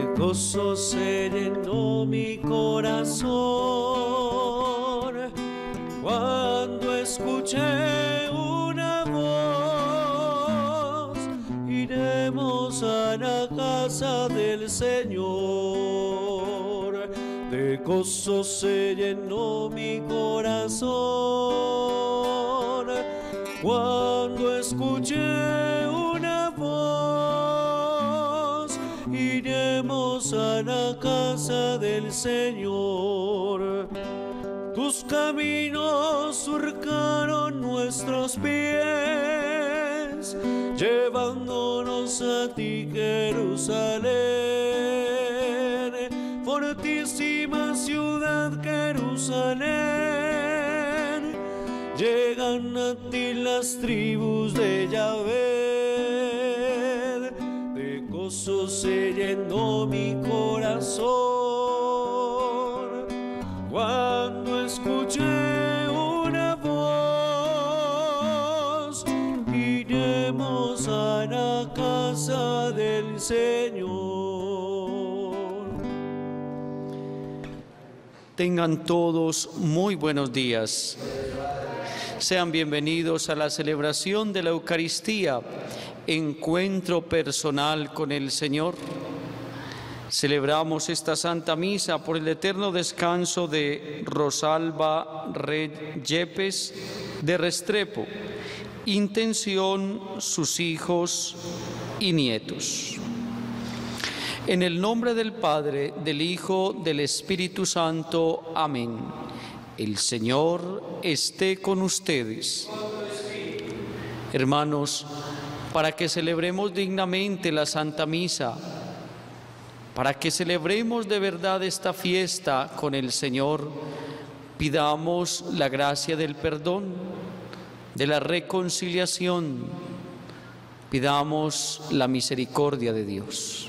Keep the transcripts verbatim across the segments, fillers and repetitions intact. de gozo se llenó mi corazón cuando escuché una voz: iremos a la casa del Señor. De gozo se llenó mi corazón cuando escuché una voz: iremos a la casa del Señor. Tus caminos surcaron nuestros pies, llevándonos a ti, Jerusalén, fortísima ciudad, Jerusalén. Llegan a ti las tribus de Yahvé. De gozo se llenó mi corazón cuando escuché una voz: iremos a la casa del Señor. Tengan todos muy buenos días. Sean bienvenidos a la celebración de la Eucaristía, encuentro personal con el Señor. Celebramos esta Santa Misa por el eterno descanso de Rosalba Redyepes de Restrepo, intención sus hijos y nietos. En el nombre del Padre, del Hijo, del Espíritu Santo. Amén. El Señor esté con ustedes. Hermanos, para que celebremos dignamente la Santa Misa, para que celebremos de verdad esta fiesta con el Señor, pidamos la gracia del perdón, de la reconciliación, pidamos la misericordia de Dios.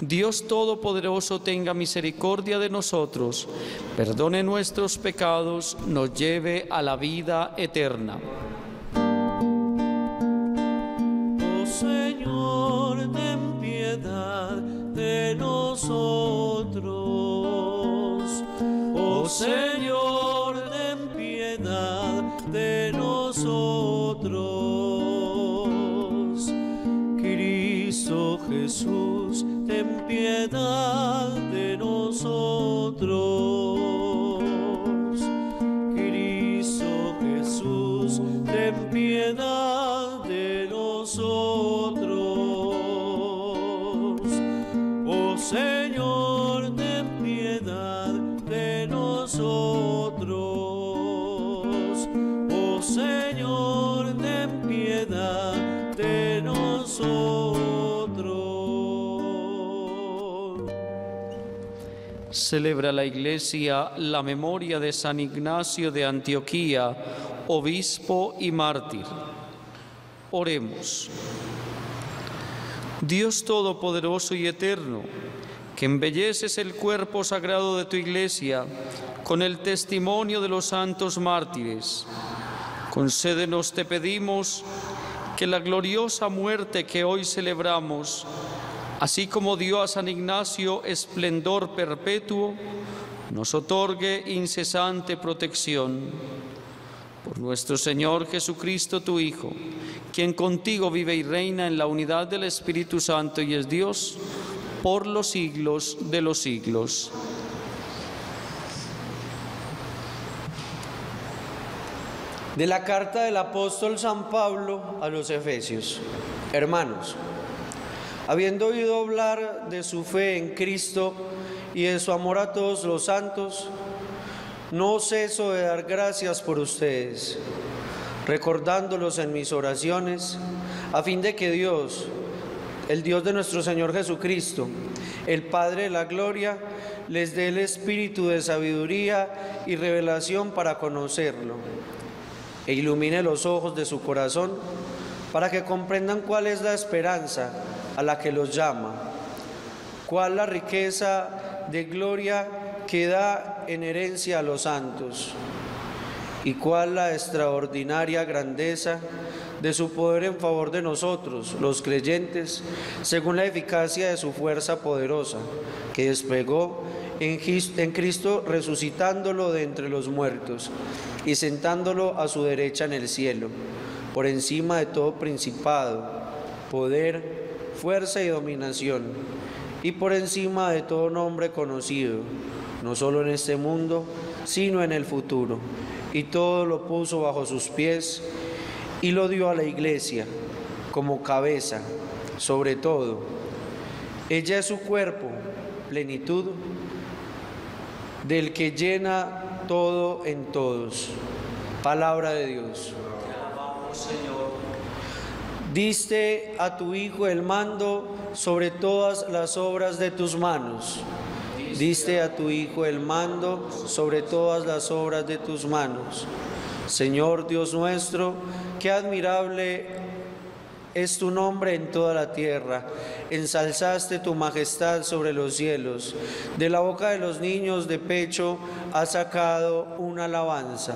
Dios Todopoderoso tenga misericordia de nosotros, perdone nuestros pecados, nos lleve a la vida eterna. Oh Señor, ten piedad de nosotros. Oh Señor, ten piedad de nosotros. Cristo Jesús, ten piedad de nosotros. Cristo Jesús, ten piedad de nosotros. Oh Señor, ten piedad de nosotros. Oh Señor, ten piedad de nosotros. Celebra la Iglesia la memoria de San Ignacio de Antioquía, obispo y mártir. Oremos. Dios Todopoderoso y Eterno, que embelleces el cuerpo sagrado de tu Iglesia con el testimonio de los santos mártires, concédenos, te pedimos, que la gloriosa muerte que hoy celebramos, así como dio a San Ignacio esplendor perpetuo, nos otorgue incesante protección. Por nuestro Señor Jesucristo, tu Hijo, quien contigo vive y reina en la unidad del Espíritu Santo y es Dios, por los siglos de los siglos. De la carta del apóstol San Pablo a los Efesios. Hermanos, habiendo oído hablar de su fe en Cristo y de su amor a todos los santos, no ceso de dar gracias por ustedes, recordándolos en mis oraciones, a fin de que Dios, el Dios de nuestro Señor Jesucristo, el Padre de la gloria, les dé el espíritu de sabiduría y revelación para conocerlo, e ilumine los ojos de su corazón para que comprendan cuál es la esperanza a la que los llama, cuál la riqueza de gloria que da en herencia a los santos, y cuál la extraordinaria grandeza de su poder en favor de nosotros, los creyentes, según la eficacia de su fuerza poderosa, que desplegó en Cristo resucitándolo de entre los muertos y sentándolo a su derecha en el cielo, por encima de todo principado, poder, fuerza y dominación, y por encima de todo nombre conocido, no solo en este mundo, sino en el futuro. Y todo lo puso bajo sus pies y lo dio a la iglesia como cabeza, sobre todo. Ella es su cuerpo, plenitud, del que llena todo en todos. Palabra de Dios. Te alabamos, Señor. Diste a tu Hijo el mando sobre todas las obras de tus manos. Diste a tu Hijo el mando sobre todas las obras de tus manos. Señor Dios nuestro, qué admirable es tu nombre en toda la tierra. Ensalzaste tu majestad sobre los cielos. De la boca de los niños de pecho has sacado una alabanza.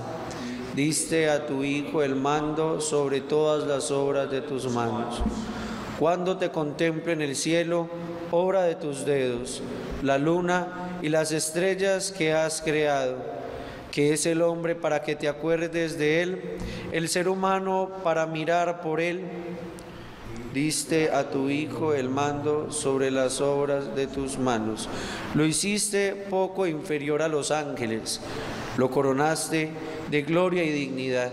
Diste a tu Hijo el mando sobre todas las obras de tus manos. Cuando te contemple en el cielo, obra de tus dedos, la luna y las estrellas que has creado. ¿Qué es el hombre para que te acuerdes de él? El ser humano para mirar por él. Diste a tu Hijo el mando sobre las obras de tus manos. Lo hiciste poco inferior a los ángeles. Lo coronaste de gloria y dignidad.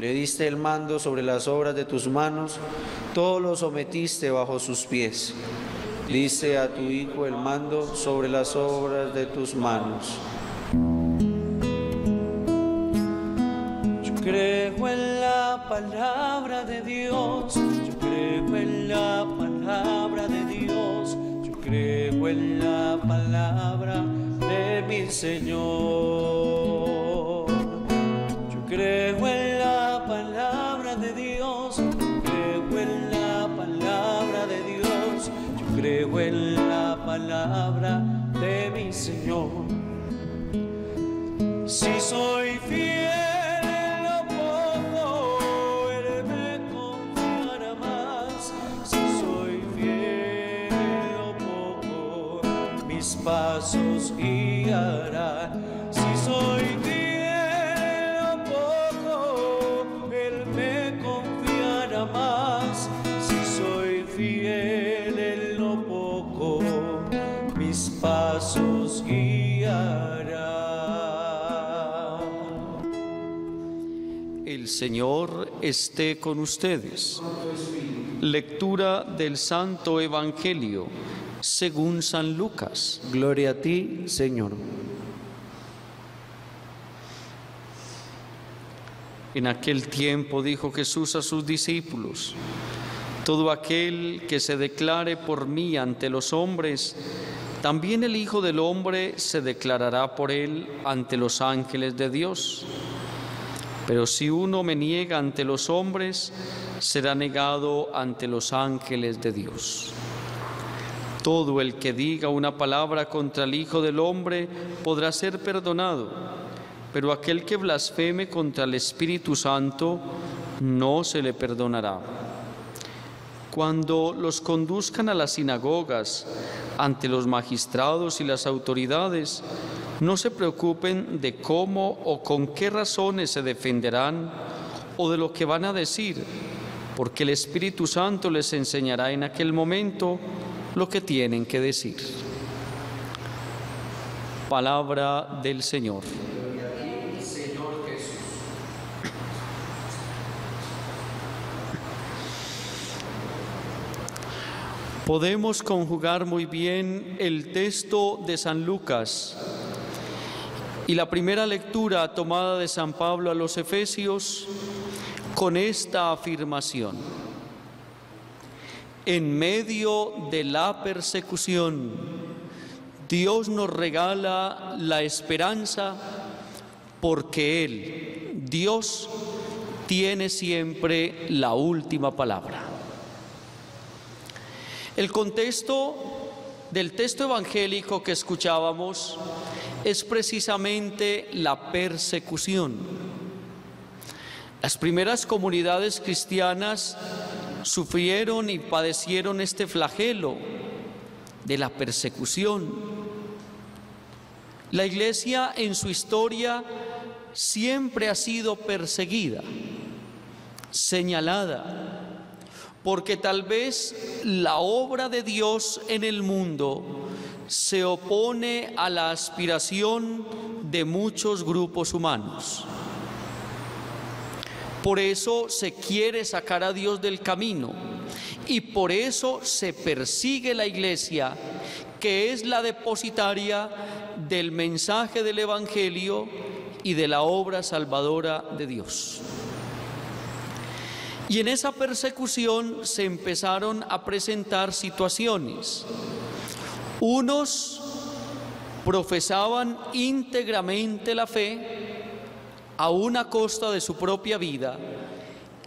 Le diste el mando sobre las obras de tus manos. Todo lo sometiste bajo sus pies. Diste a tu Hijo el mando sobre las obras de tus manos. Yo creo en la palabra de Dios, yo creo en la palabra de Dios, yo creo en la palabra de mi Señor. Yo creo en la palabra de Dios, yo creo en la palabra de Dios. Creo en la palabra de mi Señor. Si soy fiel en lo poco, Él me confiará más. Si soy fiel en lo poco, mis pasos guiará. Si soy fiel en lo poco, Él me confiará más. Si soy fiel, mis pasos guiará. El Señor esté con ustedes. Lectura del Santo Evangelio según San Lucas. Gloria a ti, Señor. En aquel tiempo dijo Jesús a sus discípulos: todo aquel que se declare por mí ante los hombres, también el Hijo del Hombre se declarará por él ante los ángeles de Dios. Pero si uno me niega ante los hombres, será negado ante los ángeles de Dios. Todo el que diga una palabra contra el Hijo del Hombre podrá ser perdonado, pero aquel que blasfeme contra el Espíritu Santo no se le perdonará. Cuando los conduzcan a las sinagogas, ante los magistrados y las autoridades, no se preocupen de cómo o con qué razones se defenderán o de lo que van a decir, porque el Espíritu Santo les enseñará en aquel momento lo que tienen que decir. Palabra del Señor. Podemos conjugar muy bien el texto de San Lucas y la primera lectura tomada de San Pablo a los Efesios con esta afirmación: en medio de la persecución, Dios nos regala la esperanza porque Él, Dios, tiene siempre la última palabra. El contexto del texto evangélico que escuchábamos es precisamente la persecución. Las primeras comunidades cristianas sufrieron y padecieron este flagelo de la persecución. La Iglesia en su historia siempre ha sido perseguida, señalada, porque tal vez la obra de Dios en el mundo se opone a la aspiración de muchos grupos humanos. Por eso se quiere sacar a Dios del camino y por eso se persigue la Iglesia, que es la depositaria del mensaje del Evangelio y de la obra salvadora de Dios. Y en esa persecución se empezaron a presentar situaciones. Unos profesaban íntegramente la fe, aún a costa de su propia vida,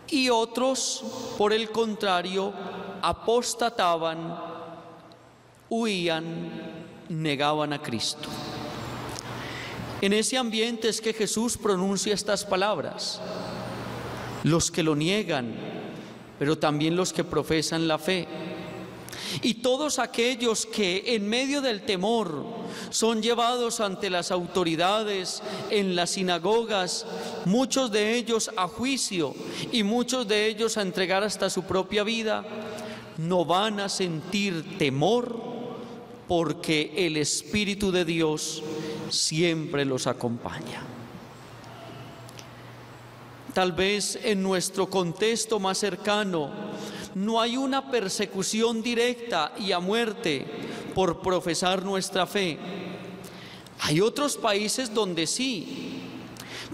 y otros, por el contrario, apostataban, huían, negaban a Cristo. En ese ambiente es que Jesús pronuncia estas palabras: los que lo niegan, pero también los que profesan la fe, y todos aquellos que en medio del temor son llevados ante las autoridades, en las sinagogas, muchos de ellos a juicio y muchos de ellos a entregar hasta su propia vida, no van a sentir temor porque el Espíritu de Dios siempre los acompaña. Tal vez en nuestro contexto más cercano no hay una persecución directa y a muerte por profesar nuestra fe. Hay otros países donde sí,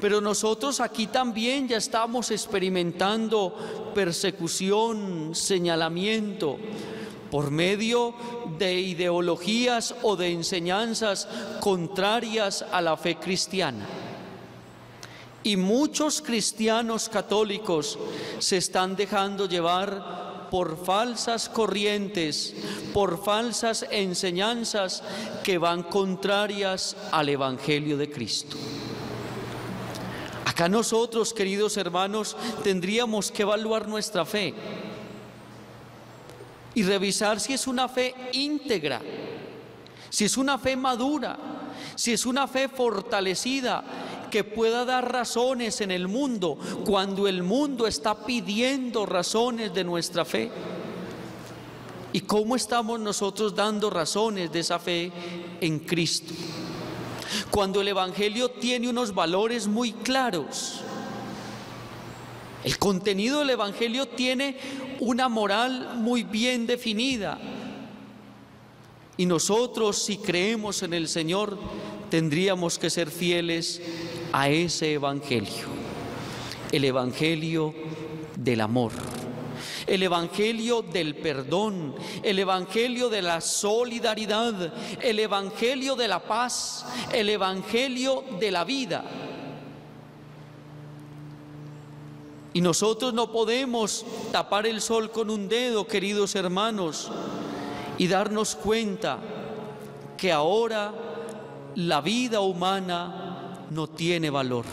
pero nosotros aquí también ya estamos experimentando persecución, señalamiento, por medio de ideologías o de enseñanzas contrarias a la fe cristiana. Y muchos cristianos católicos se están dejando llevar por falsas corrientes, por falsas enseñanzas que van contrarias al Evangelio de Cristo. Acá nosotros, queridos hermanos, tendríamos que evaluar nuestra fe y revisar si es una fe íntegra, si es una fe madura, si es una fe fortalecida, que pueda dar razones en el mundo, cuando el mundo está pidiendo razones de nuestra fe. ¿Y cómo estamos nosotros dando razones de esa fe en Cristo? Cuando el Evangelio tiene unos valores muy claros, el contenido del Evangelio tiene una moral muy bien definida, y nosotros, si creemos en el Señor, tendríamos que ser fieles a ese Evangelio, el Evangelio del amor, el Evangelio del perdón, el Evangelio de la solidaridad, el Evangelio de la paz, el Evangelio de la vida. Y nosotros no podemos tapar el sol con un dedo, queridos hermanos, y darnos cuenta que ahora la vida humana no tiene valor.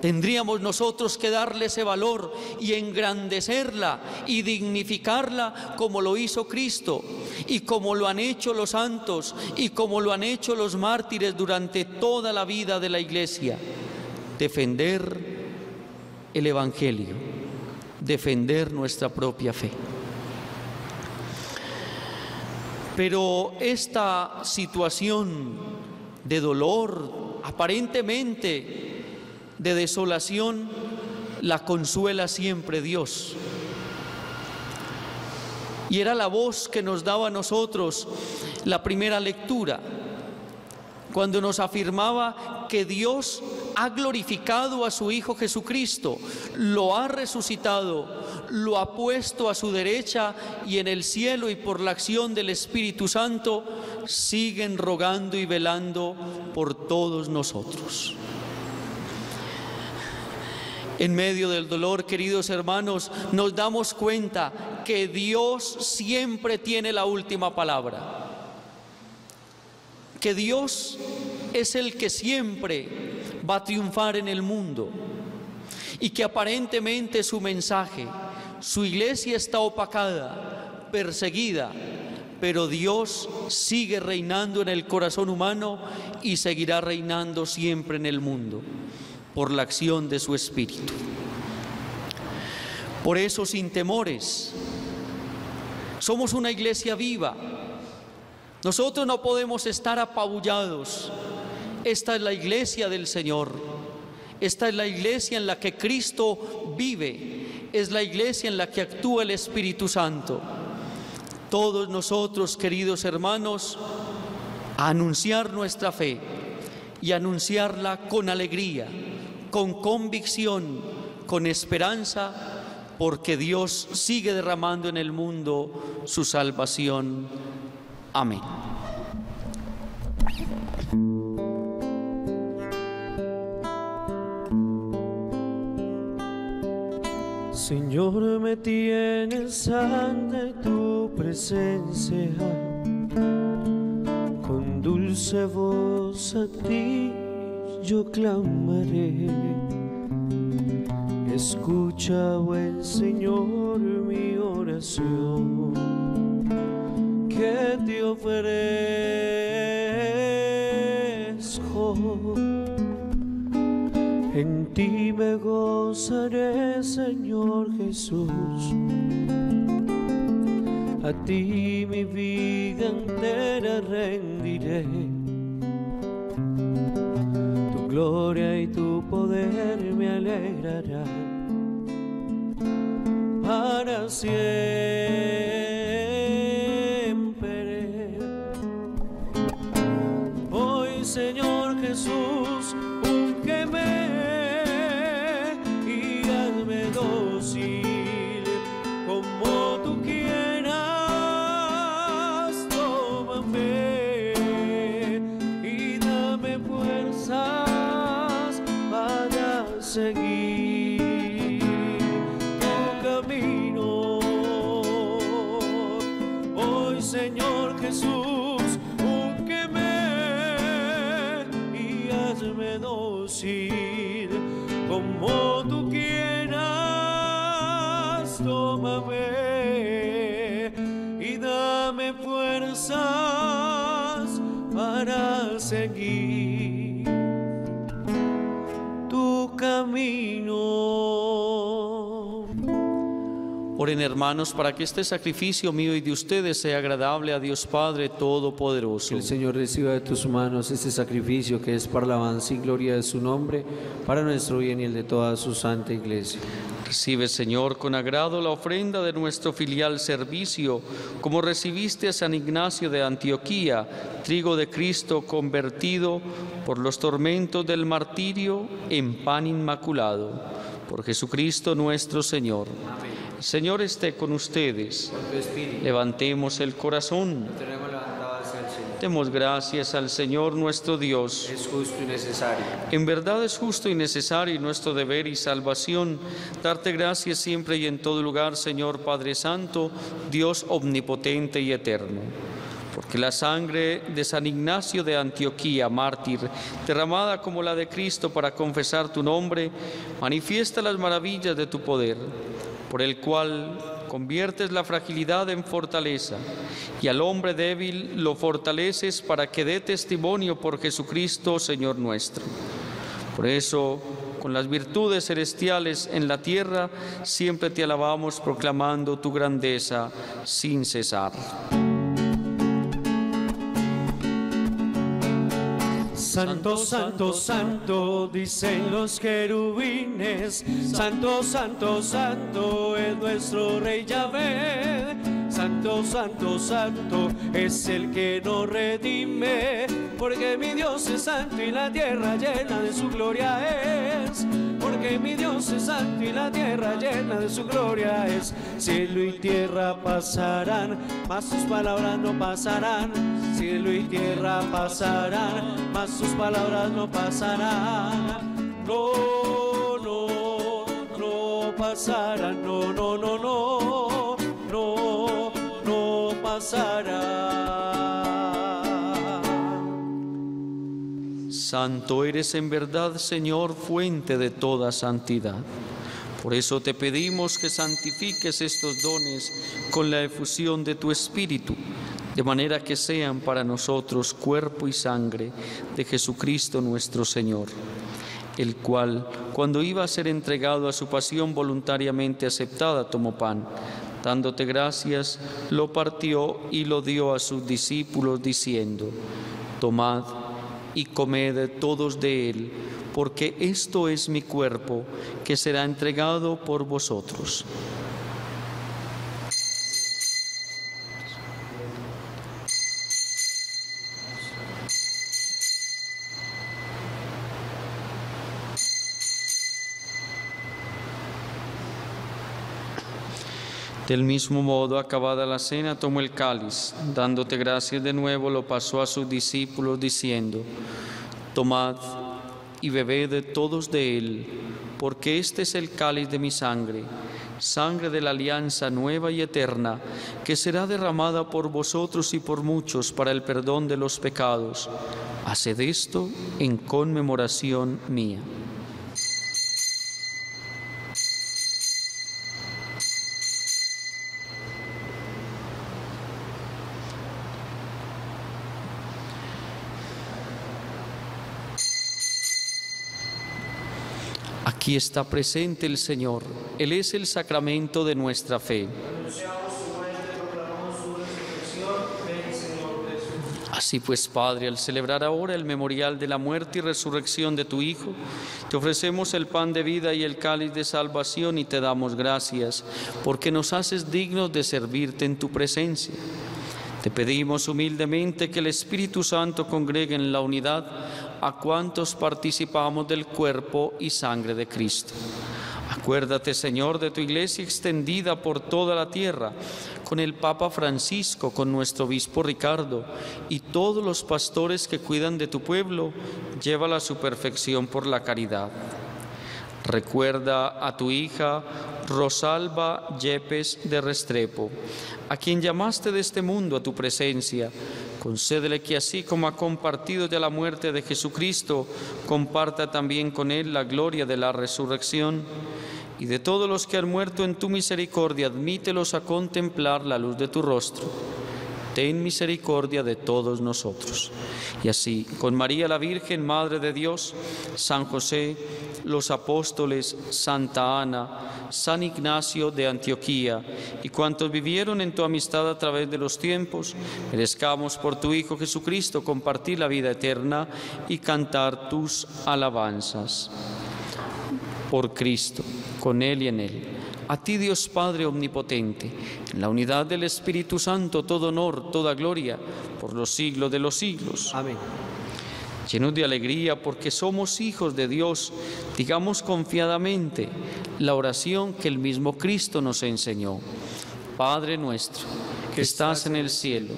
Tendríamos nosotros que darle ese valor y engrandecerla y dignificarla como lo hizo Cristo y como lo han hecho los santos y como lo han hecho los mártires durante toda la vida de la Iglesia. Defender el Evangelio, defender nuestra propia fe. Pero esta situación de dolor, aparentemente de desolación, la consuela siempre Dios. Y era la voz que nos daba a nosotros la primera lectura, cuando nos afirmaba que Dios ha glorificado a su Hijo Jesucristo, lo ha resucitado, lo ha puesto a su derecha, y en el cielo y por la acción del Espíritu Santo siguen rogando y velando por todos nosotros. En medio del dolor, queridos hermanos, nos damos cuenta que Dios siempre tiene la última palabra. Que Dios es el que siempre va a triunfar en el mundo, y que aparentemente su mensaje, su iglesia está opacada, perseguida, pero Dios sigue reinando en el corazón humano y seguirá reinando siempre en el mundo por la acción de su Espíritu. Por eso, sin temores, somos una iglesia viva. Nosotros no podemos estar apabullados. Esta es la iglesia del Señor. Esta es la iglesia en la que Cristo vive. Es la iglesia en la que actúa el Espíritu Santo. Todos nosotros, queridos hermanos, a anunciar nuestra fe y anunciarla con alegría, con convicción, con esperanza, porque Dios sigue derramando en el mundo su salvación. Amén. Señor, me tienes ante tu presencia, con dulce voz a ti yo clamaré. Escucha, buen Señor, mi oración que te ofrezco. En ti me gozaré, Señor Jesús, a ti mi vida entera rendiré. Tu gloria y tu poder me alegrarán para siempre. Señor Jesús, úngeme y hazme dócil como tú quieras. Tómame y dame fuerzas para seguir tu camino. Hoy, Señor Jesús, como tú quieras, tómame y dame fuerzas para seguir tu camino. Oren, hermanos, para que este sacrificio mío y de ustedes sea agradable a Dios Padre Todopoderoso. Que el Señor reciba de tus manos este sacrificio que es para la alabanza y gloria de su nombre, para nuestro bien y el de toda su santa iglesia. Recibe, Señor, con agrado la ofrenda de nuestro filial servicio, como recibiste a San Ignacio de Antioquía, trigo de Cristo convertido por los tormentos del martirio en pan inmaculado. Por Jesucristo nuestro Señor. Amén. Señor esté con ustedes. Levantemos el corazón. Demos gracias al Señor nuestro Dios. Es justo y necesario. En verdad es justo y necesario, y nuestro deber y salvación, darte gracias siempre y en todo lugar, Señor Padre Santo, Dios omnipotente y eterno. Porque la sangre de San Ignacio de Antioquía, mártir, derramada como la de Cristo para confesar tu nombre, manifiesta las maravillas de tu poder, por el cual conviertes la fragilidad en fortaleza, y al hombre débil lo fortaleces para que dé testimonio por Jesucristo, Señor nuestro. Por eso, con las virtudes celestiales en la tierra, siempre te alabamos proclamando tu grandeza sin cesar. Santo, santo, santo, dicen los querubines. Santo, santo, santo, es nuestro Rey Yahvé. Santo, santo, santo, santo es el que nos redime, porque mi Dios es santo y la tierra llena de su gloria es, porque mi Dios es santo y la tierra llena de su gloria es. Cielo y tierra pasarán, mas sus palabras no pasarán, cielo y tierra pasarán, mas sus palabras no pasarán, no, no, no pasarán, no, no, no, no. No, no pasará. Santo eres en verdad, Señor, fuente de toda santidad. Por eso te pedimos que santifiques estos dones con la efusión de tu Espíritu, de manera que sean para nosotros cuerpo y sangre de Jesucristo nuestro Señor, el cual, cuando iba a ser entregado a su pasión voluntariamente aceptada, tomó pan, dándote gracias, lo partió y lo dio a sus discípulos, diciendo: tomad y comed todos de él, porque esto es mi cuerpo, que será entregado por vosotros. Del mismo modo, acabada la cena, tomó el cáliz, dándote gracias de nuevo, lo pasó a sus discípulos, diciendo: tomad y bebed todos de él, porque este es el cáliz de mi sangre, sangre de la alianza nueva y eterna, que será derramada por vosotros y por muchos para el perdón de los pecados. Haced esto en conmemoración mía. Aquí está presente el Señor, Él es el sacramento de nuestra fe. Así pues, Padre, al celebrar ahora el memorial de la muerte y resurrección de tu Hijo, te ofrecemos el pan de vida y el cáliz de salvación y te damos gracias, porque nos haces dignos de servirte en tu presencia. Te pedimos humildemente que el Espíritu Santo congregue en la unidad a cuantos participamos del cuerpo y sangre de Cristo. Acuérdate, Señor, de tu iglesia extendida por toda la tierra, con el Papa Francisco, con nuestro obispo Ricardo y todos los pastores que cuidan de tu pueblo, llévala a su perfección por la caridad. Recuerda a tu hija Rosalba Redyepes de Restrepo, a quien llamaste de este mundo a tu presencia. Concédele que así como ha compartido ya la muerte de Jesucristo, comparta también con él la gloria de la resurrección. Y de todos los que han muerto en tu misericordia, admítelos a contemplar la luz de tu rostro. Ten misericordia de todos nosotros. Y así, con María la Virgen, Madre de Dios, San José, los apóstoles, Santa Ana, San Ignacio de Antioquía y cuantos vivieron en tu amistad a través de los tiempos, merezcamos por tu Hijo Jesucristo compartir la vida eterna y cantar tus alabanzas. Por Cristo, con Él y en Él, a ti, Dios Padre omnipotente, en la unidad del Espíritu Santo, todo honor, toda gloria, por los siglos de los siglos. Amén. Llenos de alegría porque somos hijos de Dios, digamos confiadamente la oración que el mismo Cristo nos enseñó. Padre nuestro, que estás en el cielo,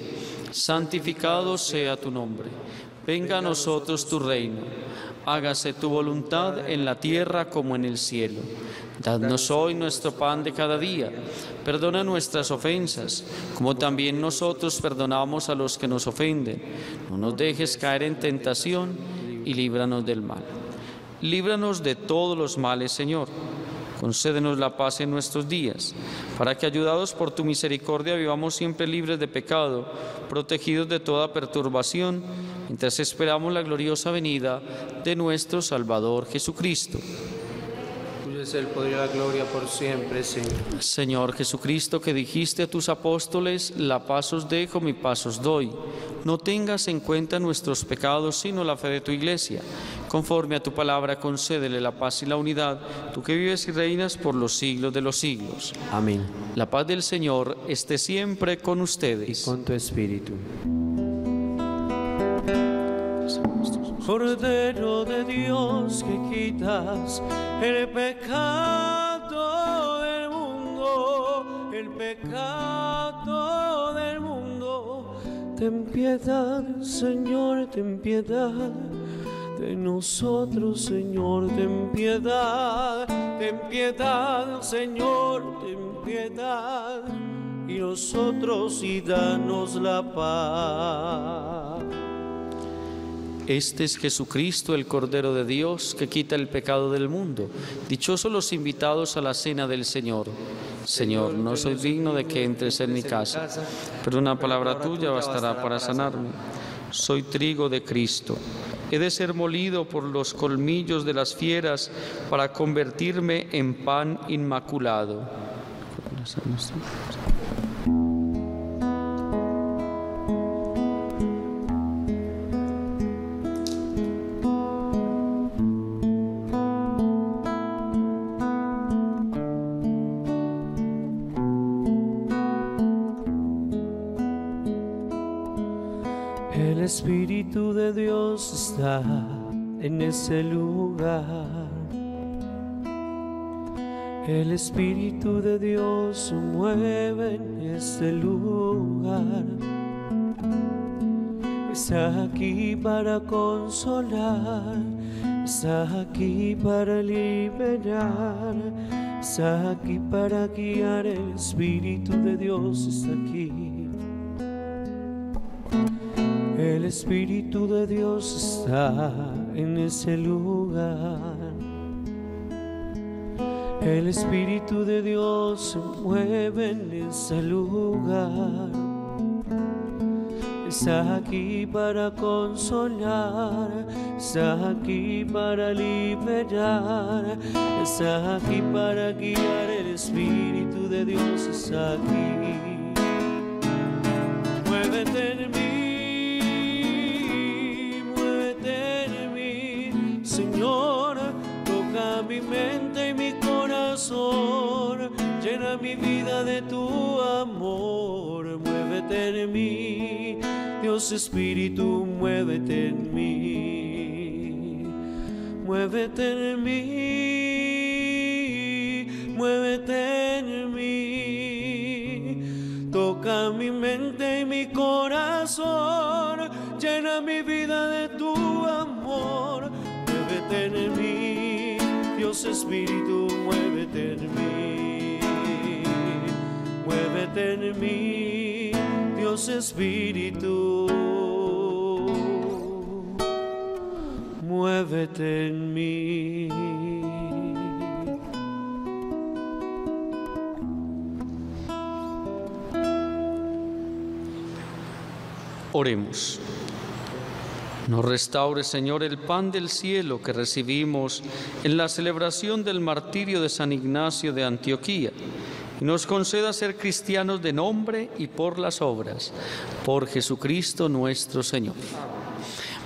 santificado sea tu nombre. Venga a nosotros tu reino. Hágase tu voluntad en la tierra como en el cielo. Dadnos hoy nuestro pan de cada día. Perdona nuestras ofensas, como también nosotros perdonamos a los que nos ofenden. No nos dejes caer en tentación y líbranos del mal. Líbranos de todos los males, Señor. Concédenos la paz en nuestros días, para que, ayudados por tu misericordia, vivamos siempre libres de pecado, protegidos de toda perturbación, mientras esperamos la gloriosa venida de nuestro Salvador Jesucristo. es el poder y la gloria por siempre, Señor. Señor Jesucristo, que dijiste a tus apóstoles, la paz os dejo, mi paz os doy. No tengas en cuenta nuestros pecados, sino la fe de tu Iglesia. Conforme a tu palabra, concédele la paz y la unidad, tú que vives y reinas por los siglos de los siglos. Amén. La paz del Señor esté siempre con ustedes. Y con tu espíritu. Cordero de Dios, que quitas el pecado del mundo, el pecado del mundo. Ten piedad, Señor, ten piedad de nosotros, Señor, ten piedad, ten piedad, Señor, ten piedad, y nosotros y danos la paz. Este es Jesucristo, el Cordero de Dios, que quita el pecado del mundo. Dichosos los invitados a la cena del Señor. Señor, no soy digno de que entres en mi casa, pero una palabra tuya bastará para sanarme. Soy trigo de Cristo. He de ser molido por los colmillos de las fieras para convertirme en pan inmaculado. Está en ese lugar. El Espíritu de Dios se mueve en ese lugar. Está aquí para consolar, está aquí para liberar, está aquí para guiar. El Espíritu de Dios está aquí. El Espíritu de Dios está en ese lugar. El Espíritu de Dios se mueve en ese lugar. Está aquí para consolar, está aquí para liberar, está aquí para guiar. El Espíritu de Dios está aquí. Muévete en mí, Señor, toca mi mente y mi corazón, llena mi vida de tu amor. Muévete en mí, Dios Espíritu, muévete en mí. Muévete en mí, muévete en mí. Toca mi mente y mi corazón, llena mi vida de tu amor. Muévete en mí, Dios Espíritu, muévete en mí. Muévete en mí, Dios Espíritu. Muévete en mí. Oremos. Nos restaure, Señor, el pan del cielo que recibimos en la celebración del martirio de San Ignacio de Antioquía, y nos conceda ser cristianos de nombre y por las obras, por Jesucristo nuestro Señor.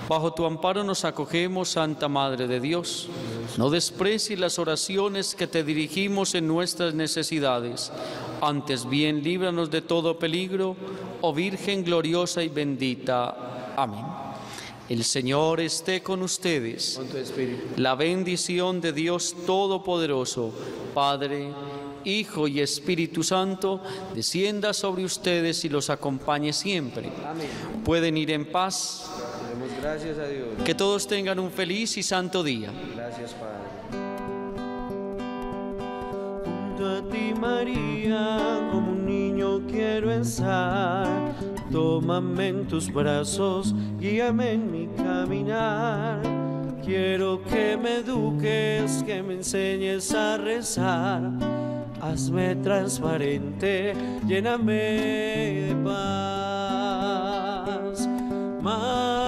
Bajo tu amparo nos acogemos, Santa Madre de Dios. No desprecies las oraciones que te dirigimos en nuestras necesidades. Antes bien, líbranos de todo peligro, oh Virgen gloriosa y bendita. Amén. El Señor esté con ustedes. Con tu espíritu. La bendición de Dios Todopoderoso, Padre, Hijo y Espíritu Santo, descienda sobre ustedes y los acompañe siempre. Amén. Pueden ir en paz. Demos gracias a Dios. Que todos tengan un feliz y santo día. Gracias, Padre. Junto a ti, María, como un niño quiero estar. Tómame en tus brazos, guíame en mi caminar. Quiero que me eduques, que me enseñes a rezar. Hazme transparente, lléname de paz.